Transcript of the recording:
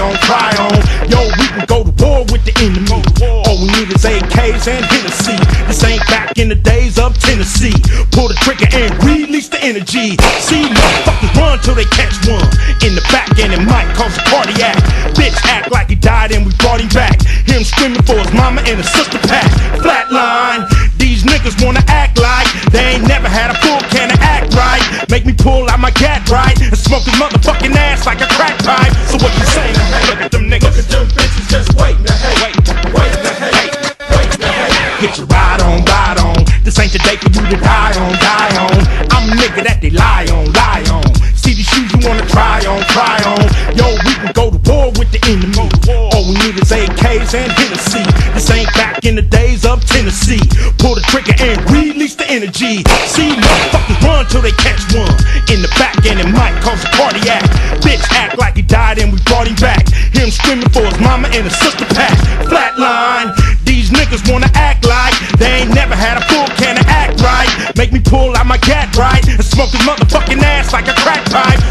on, cry on. Yo, we can go to war with the enemy. All we need is AKs and Hennessy. This ain't back in the days of Tennessee. Pull the trigger and release the energy. See motherfuckers run till they catch one in the back, and it might cause a cardiac. Bitch act like he died and we brought him back. Him screaming for his mama and his sister pack. Flatline. These niggas wanna act like they ain't never had a full can of act right. Make me pull out my gat right and smoke his motherfucking ass like a crack pipe. So what you say now? Hey, look at them niggas, look at them bitches just waiting to hate, waiting to hate, waiting to hate. Get your ride on, ride on. This ain't the day for you to die on, die on. I'm a nigga that they lie on, lie on. See these shoes you wanna try on, try on. Yo, we can go to war with the enemy. All we need is AKs and Hennessy. This ain't back in the days of Tennessee. Pull the trigger and release the energy. See motherfuckers run till they catch one in the back, and it might cause a cardiac. Bitch act like he died and we brought him back. Him screaming for his mama and his sister pack. Flatline. These niggas wanna act like they ain't never had a full can of act right. Make me pull out my gat right and smoke his motherfucking ass like a crack pipe.